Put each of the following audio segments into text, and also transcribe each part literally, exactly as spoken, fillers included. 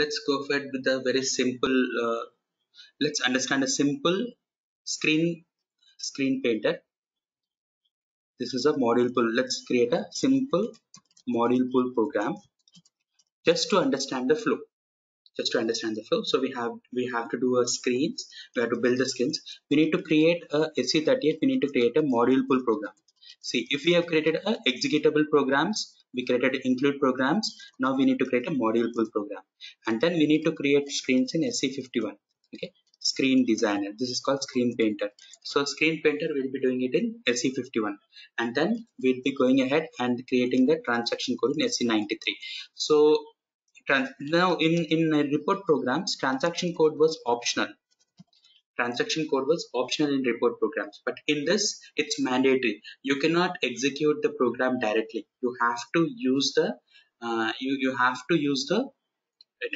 let's go ahead with a very simple uh, let's understand a simple screen screen painter. This is a module pool. Let's create a simple module pool program just to understand the flow. Just to understand the flow. So we have we have to do a screens. We have to build the screens. We need to create a S C thirty-eight. We need to create a module pool program. See, if we have created a executable programs, we created include programs. Now we need to create a module pool program, and then we need to create screens in S C fifty-one. Okay, screen designer. This is called screen painter. So screen painter will be doing it in S C fifty-one, and then we'll be going ahead and creating the transaction code in S C ninety-three. So trans now in in report programs, transaction code was optional. Transaction code was optional in report programs, but in this it's mandatory. You cannot execute the program directly. You have to use the uh, you you have to use the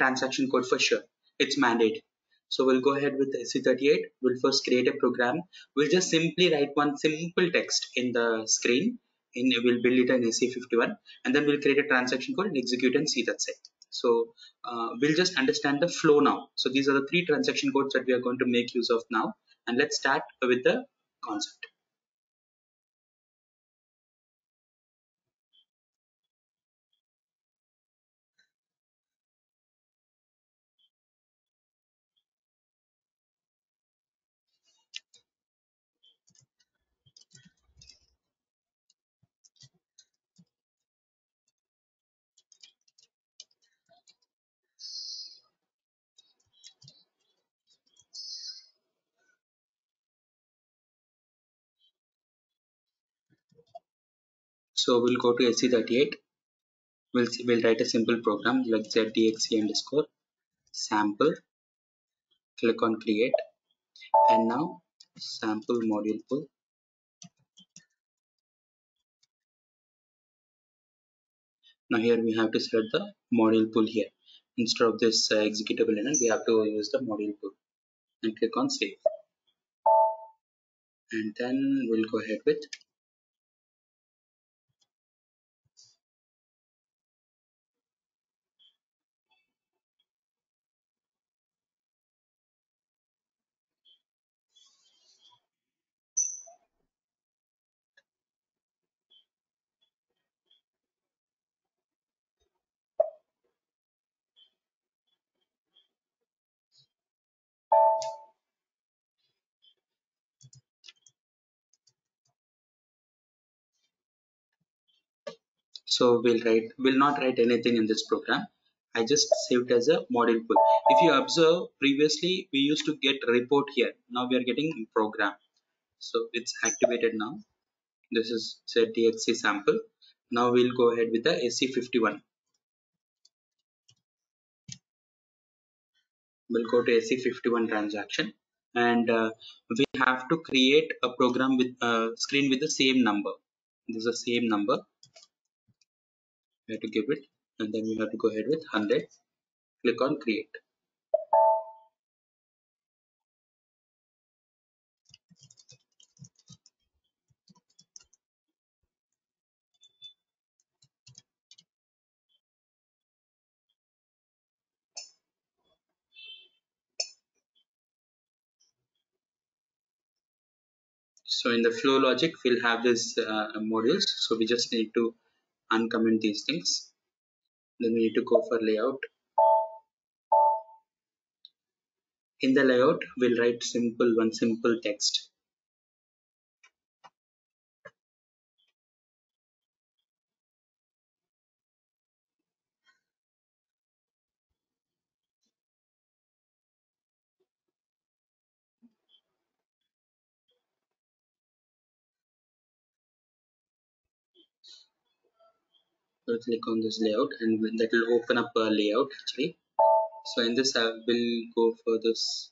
transaction code for sure. It's mandatory. So we'll go ahead with S C thirty-eight. We'll first create a program. We'll just simply write one simple text in the screen. In we'll build it in S C fifty-one, and then we'll create a transaction code and execute and see that's it. So uh, we'll just understand the flow now. So these are the three transaction codes that we are going to make use of now. And let's start with the concept. So we'll go to S C thirty-eight. We'll we'll write a simple program like zdxc underscore sample. Click on create, and now sample module pool. Now here we have to select the module pool here. Instead of this uh, executable element, we have to use the module pool and click on save. And then we'll go ahead with so we'll write will not write anything in this program. I just saved as a module pool. If you observe, previously we used to get report here. Now we are getting program. So it's activated now. This is zdxc sample. Now we'll go ahead with the S C fifty-one. We'll go to S C fifty-one transaction, and uh, we have to create a program with a uh, screen with the same number. This is the same number. We have to give it, and then we have to go ahead with one hundred. Click on create. So in the flow logic, we'll have these uh, modules. So we just need to uncomment these things. Then we need to go for layout. In the layout, we'll write simple one simple text. We'll click on this layout, and that will open up a layout actually. So in this I will go for this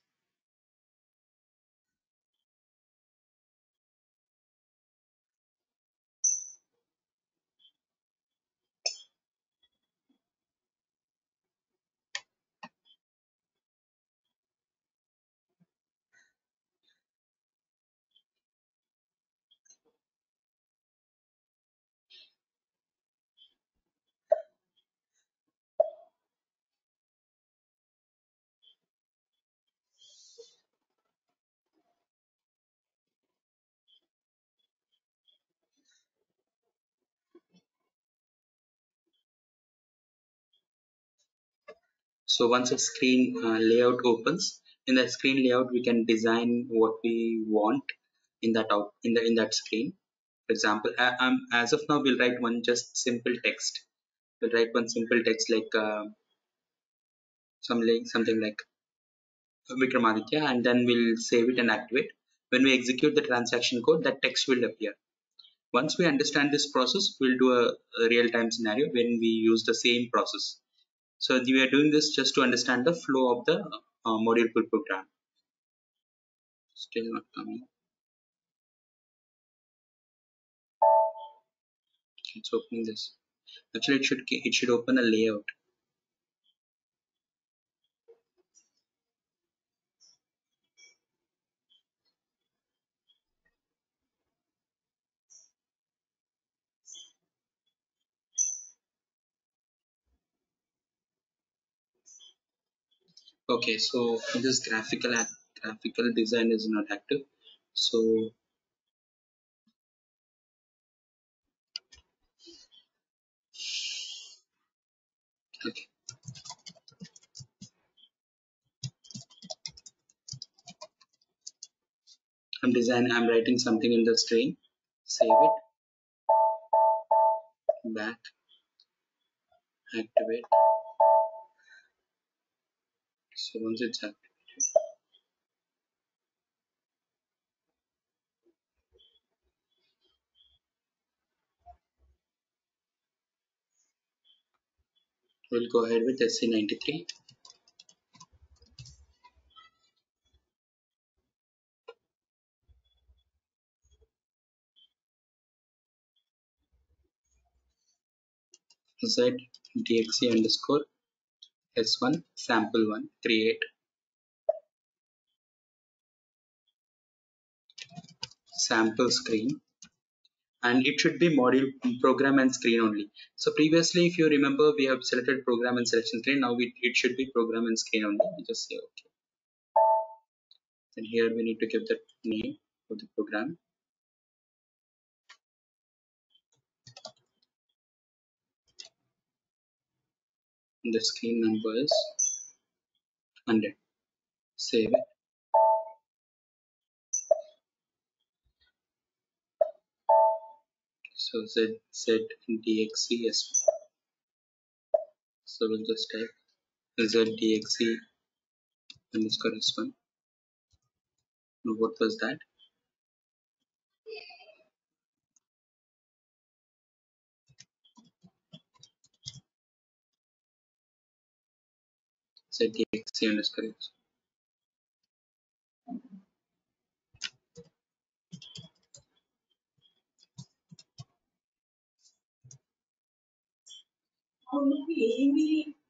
So once a screen uh, layout opens, in that screen layout we can design what we want in that out in the in that screen. For example, I, I'm, as of now we'll write one just simple text. We'll write one simple text like uh, something something like Vikramaditya, and then we'll save it and activate. When we execute the transaction code, that text will appear. Once we understand this process, we'll do a, a real-time scenario when we use the same process. So we are doing this just to understand the flow of the uh, module pool program. Still not coming. It's opening this. Actually, it should it should open a layout. Okay, so this graphical graphical design is not active. So okay. I'm design I'm writing something in the string. Save it. Back. Activate. So once it's activated, we'll go ahead with S C ninety-three. zdxc underscore S one sample one create. Sample screen, and it should be module program and screen only. So previously, if you remember, we have selected program and selection screen. Now we, it should be program and screen only. We just say okay. And here we need to give the name of the program. The screen number is one hundred. Save it. So Z Z D X C S. So we'll just type Z D X C underscore S one. Now what was that? Z D X C underscore S one.